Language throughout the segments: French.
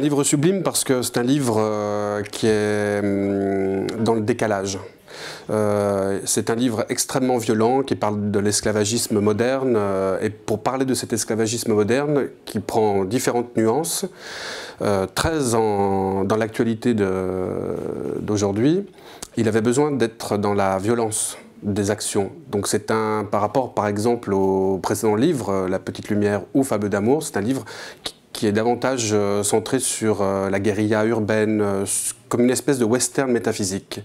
un livre sublime parce que c'est un livre qui est dans le décalage. C'est un livre extrêmement violent qui parle de l'esclavagisme moderne et pour parler de cet esclavagisme moderne qui prend différentes nuances, très dans l'actualité d'aujourd'hui, il avait besoin d'être dans la violence des actions. Donc c'est un, par rapport par exemple au précédent livre, La Petite Lumière ou Fable d'Amour, c'est un livre qui est davantage centré sur la guérilla urbaine, comme une espèce de western métaphysique.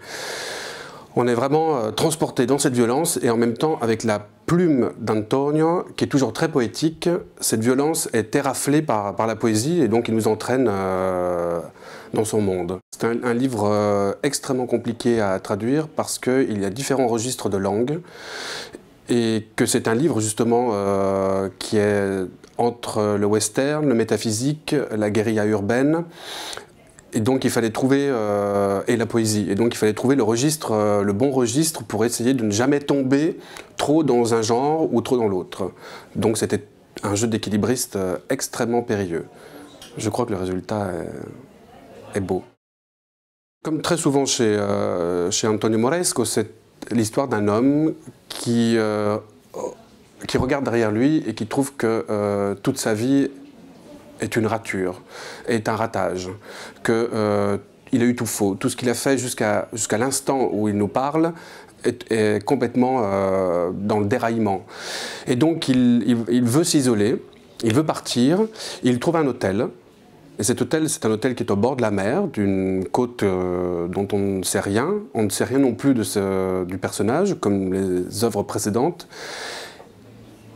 On est vraiment transporté dans cette violence et en même temps avec la plume d'Antonio, qui est toujours très poétique, cette violence est éraflée par la poésie et donc il nous entraîne dans son monde. C'est un livre extrêmement compliqué à traduire parce qu'il y a différents registres de langues et que c'est un livre justement qui est entre le western, le métaphysique, la guérilla urbaine. Et donc il fallait trouver, et la poésie, et donc il fallait trouver le registre, le bon registre pour essayer de ne jamais tomber trop dans un genre ou trop dans l'autre. Donc c'était un jeu d'équilibriste extrêmement périlleux. Je crois que le résultat est beau. Comme très souvent chez Antonio Moresco, c'est l'histoire d'un homme qui regarde derrière lui et qui trouve que toute sa vie est une rature, est un ratage, que il a eu tout faux. Tout ce qu'il a fait jusqu'à l'instant où il nous parle est complètement dans le déraillement. Et donc il veut s'isoler, il veut partir, il trouve un hôtel. Et cet hôtel, c'est un hôtel qui est au bord de la mer, d'une côte dont on ne sait rien. On ne sait rien non plus du personnage, comme les œuvres précédentes.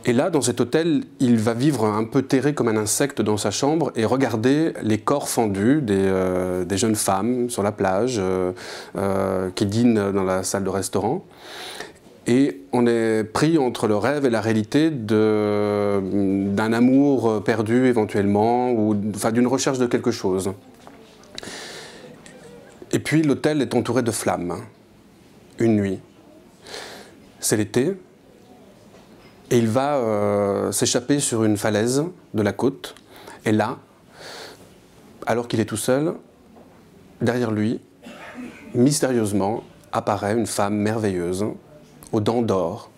Et là, dans cet hôtel, il va vivre un peu terré comme un insecte dans sa chambre et regarder les corps fendus des jeunes femmes sur la plage qui dînent dans la salle de restaurant. Et on est pris entre le rêve et la réalité d'un amour perdu éventuellement, ou enfin, d'une recherche de quelque chose. Et puis l'hôtel est entouré de flammes, une nuit. C'est l'été. Et il va s'échapper sur une falaise de la côte. Et là, alors qu'il est tout seul, derrière lui, mystérieusement, apparaît une femme merveilleuse, aux dents d'or,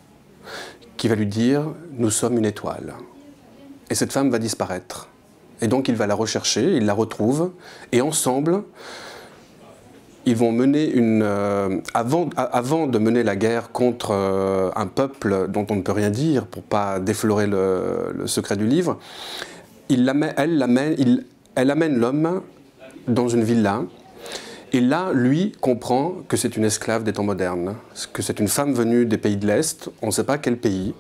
qui va lui dire « Nous sommes une étoile ». Et cette femme va disparaître. Et donc il va la rechercher, il la retrouve, et ensemble, ils vont mener avant de mener la guerre contre un peuple dont on ne peut rien dire pour ne pas déflorer le secret du livre, elle amène l'homme dans une villa et là, lui comprend que c'est une esclave des temps modernes, que c'est une femme venue des pays de l'Est, on ne sait pas quel pays,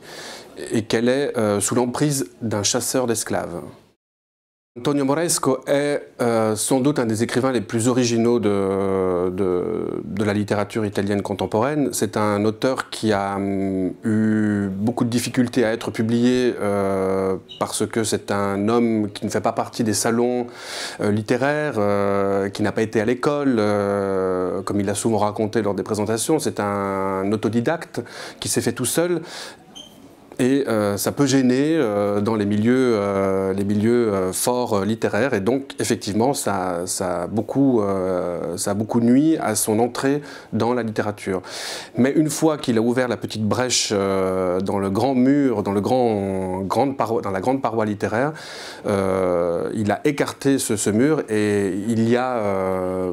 et qu'elle est sous l'emprise d'un chasseur d'esclaves. Antonio Moresco est sans doute un des écrivains les plus originaux de la littérature italienne contemporaine. C'est un auteur qui a eu beaucoup de difficultés à être publié parce que c'est un homme qui ne fait pas partie des salons littéraires, qui n'a pas été à l'école, comme il l'a souvent raconté lors des présentations. C'est un autodidacte qui s'est fait tout seul. Et ça peut gêner dans les milieux forts littéraires. Et donc, effectivement, ça a beaucoup nui à son entrée dans la littérature. Mais une fois qu'il a ouvert la petite brèche dans le grand mur, dans la grande paroi littéraire, il a écarté ce mur. Et il y a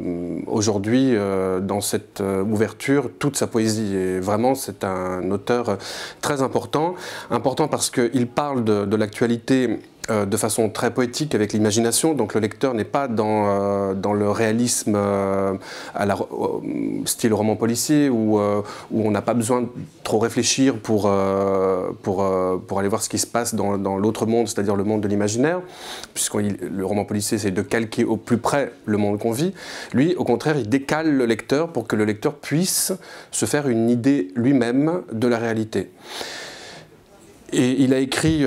aujourd'hui, dans cette ouverture, toute sa poésie. Et vraiment, c'est un auteur très important. Important parce qu'il parle de l'actualité de façon très poétique avec l'imagination, donc le lecteur n'est pas dans le réalisme style roman policier où on n'a pas besoin de trop réfléchir pour aller voir ce qui se passe dans l'autre monde, c'est-à-dire le monde de l'imaginaire, puisque le roman policier c'est de calquer au plus près le monde qu'on vit. Lui, au contraire, il décale le lecteur pour que le lecteur puisse se faire une idée lui-même de la réalité. Et il a écrit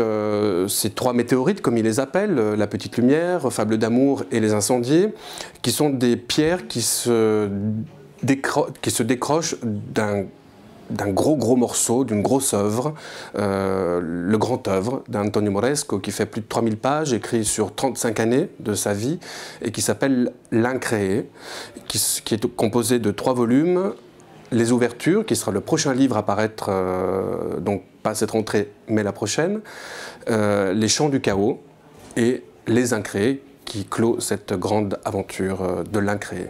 ces trois météorites, comme il les appelle, La Petite Lumière, Fable d'Amour et Les Incendiés, qui sont des pierres qui se décrochent d'un d'un gros morceau, d'une grosse œuvre, le grand œuvre d'Antonio Moresco, qui fait plus de 3000 pages, écrit sur 35 années de sa vie, et qui s'appelle L'Incréé, qui est composé de 3 volumes, Les Ouvertures, qui sera le prochain livre à paraître, donc pas cette rentrée, mais la prochaine, Les Chants du Chaos, et Les Incendiés, qui clôt cette grande aventure de l'Incréé.